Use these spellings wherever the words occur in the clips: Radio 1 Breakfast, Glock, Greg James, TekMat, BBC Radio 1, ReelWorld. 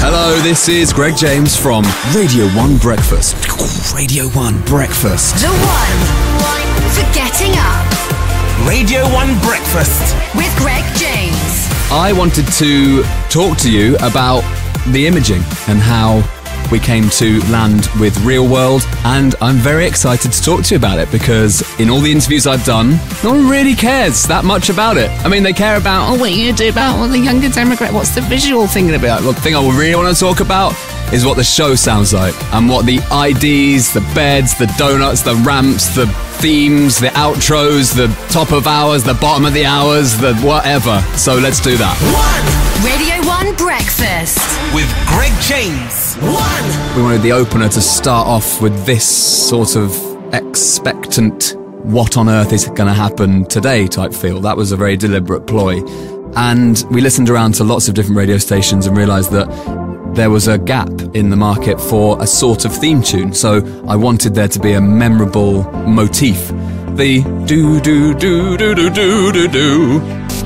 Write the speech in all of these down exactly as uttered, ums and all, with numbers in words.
Hello, this is Greg James from Radio one Breakfast. Radio one Breakfast. The one for getting up. Radio one Breakfast. With Greg James. I wanted to talk to you about the imaging and how we came to land with ReelWorld, and I'm very excited to talk to you about it because in all the interviews I've done, no one really cares that much about it. I mean, they care about, oh, what are you going to do about all the younger demographic? What's the visual thing about? Look, the thing I really want to talk about is what the show sounds like and what the I Ds, the beds, the donuts, the ramps, the themes, the outros, the top of hours, the bottom of the hours, the whatever. So let's do that. One. Radio one Breakfast with Greg James. One. We wanted the opener to start off with this sort of expectant what on earth is going to happen today type feel. That was a very deliberate ploy. And we listened around to lots of different radio stations and realised that there was a gap in the market for a sort of theme tune. So I wanted there to be a memorable motif. The do do do do do do do do.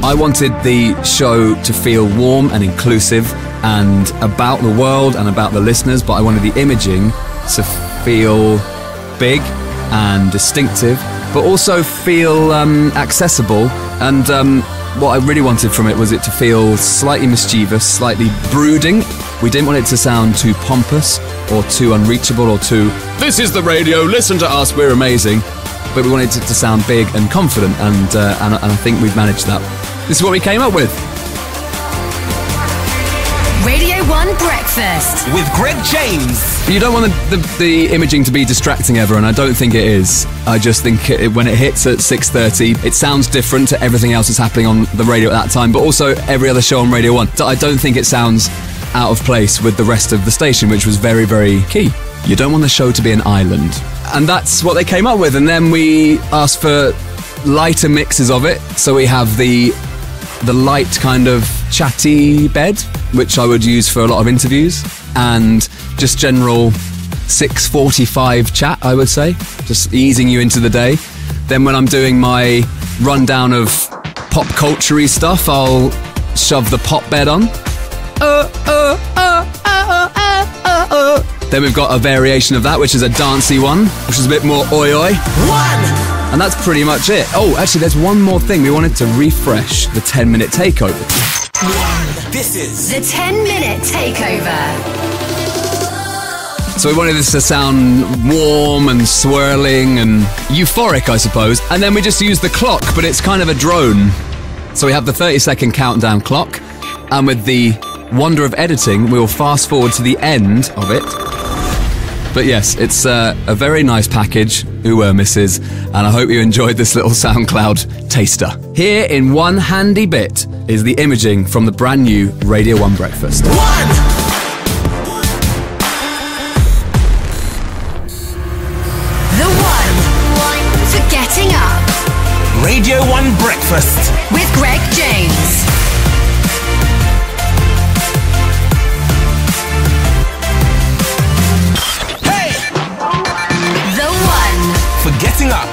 I wanted the show to feel warm and inclusive and about the world and about the listeners, but I wanted the imaging to feel big and distinctive, but also feel um, accessible. And um, what I really wanted from it was it to feel slightly mischievous, slightly brooding. We didn't want it to sound too pompous or too unreachable or too, this is the radio, listen to us, we're amazing. But we wanted it to sound big and confident, and, uh, and, and I think we've managed that. This is what we came up with. Radio one Breakfast. With Greg James. You don't want the, the, the imaging to be distracting ever, and I don't think it is. I just think it, when it hits at six thirty, it sounds different to everything else that's happening on the radio at that time, but also every other show on Radio one. I don't think it sounds out of place with the rest of the station, which was very, very key. You don't want the show to be an island. And that's what they came up with. And then we asked for lighter mixes of it. So we have the the light kind of chatty bed, which I would use for a lot of interviews, and just general six forty-five chat, I would say, just easing you into the day. Then when I'm doing my rundown of pop culture-y stuff, I'll shove the pop bed on. Uh, uh, uh, uh, uh, uh, uh, uh. Then we've got a variation of that, which is a dancey one, which is a bit more oi oi. One! And that's pretty much it. Oh, actually, there's one more thing. We wanted to refresh the ten-minute takeover. This is the ten-minute takeover. So we wanted this to sound warm and swirling and euphoric, I suppose. And then we just use the clock, but it's kind of a drone. So we have the thirty-second countdown clock. And with the wonder of editing, we will fast forward to the end of it. But yes, it's uh, a very nice package, ooh were missus, and I hope you enjoyed this little SoundCloud taster. Here in one handy bit is the imaging from the brand new Radio one Breakfast. One! The one for getting up. Radio one Breakfast. With Greg James. Up.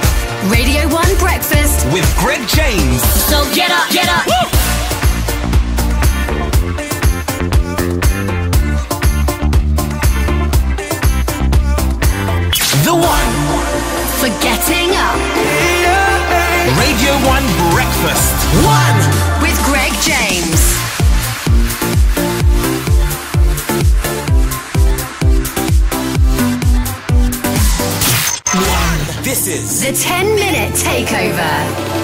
Radio one Breakfast with Greg James. So get up, get up. Woo! The one for getting up. Radio one Breakfast. One with Greg James. This is the ten-minute takeover.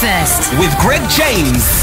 Breakfast with Greg James.